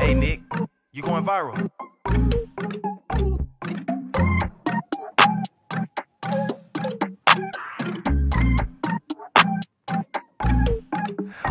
Hey Nick, you going viral.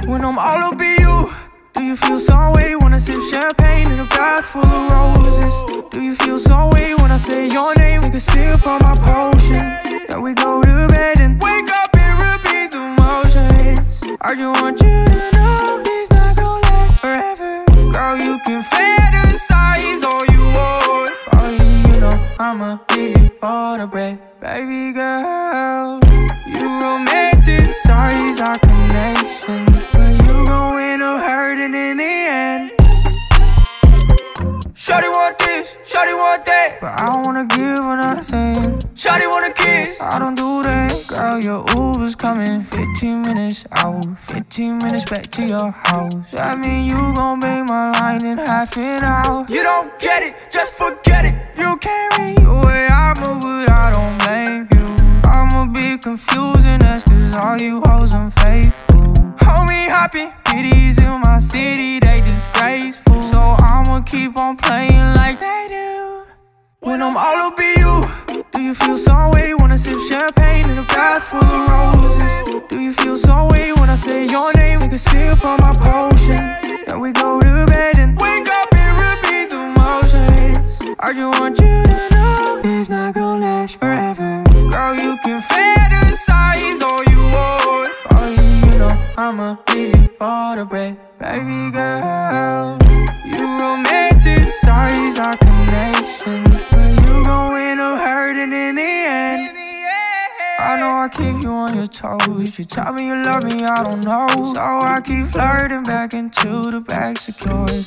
When I'm all up in you, do you feel some way when I sip champagne in a bath full of roses? Do you feel some way when I say your name? Take a sip on my potion. Now we go to bed and wake up and repeat the motions. I just want you to know this not gonna last forever. Girl, you can fantasize all you want. Probably you know I'ma leave you for the break. Baby girl, you romanticize our connection. Shawty want this, shawty want that, but I don't wanna give her nothing. Shawty wanna kiss, I don't do that. Girl, your Uber's coming, 15 minutes out, 15 minutes back to your house. That mean you gon' bang my line in half an hour. You don't get it, just forget it, you can't read the way I move, but I don't blame you. I'ma be confusing, that's cause all you hoes unfaithful. Hold me happy, kitties in my city, they disgraceful. So I'ma keep on playing like they do. When I'm all up in you, do you feel some way when I sip champagne in a bath full of roses? Do you feel some way when I say your name? Take a sip on my potion. Now we go to bed and wake up and repeat the motions. I just want you to know it's not gonna last forever. Girl, you can fantasize all you want. Probably you know I'ma leave you for the break. Baby girl, you romanticize our connection, but you gon' end up hurting in the end. I know I keep you on your toes. You tell me you love me, I don't know. So I keep flirting back until the bag's secured.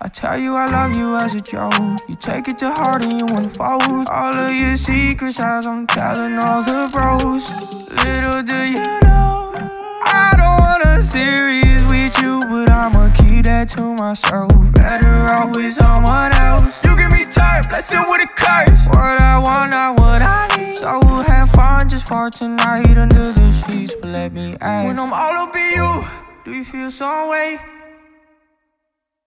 I tell you I love you as a joke. You take it to heart and you unfold all of your secrets as I'm telling all the bros. Little do you know, I don't wanna serious you, but I'ma keep that to myself. Better off with someone else. You give me time, blessing with a curse. What I want, not what I need. So we'll have fun just for tonight under the sheets. But let me ask, when I'm all up in you, do you feel some way?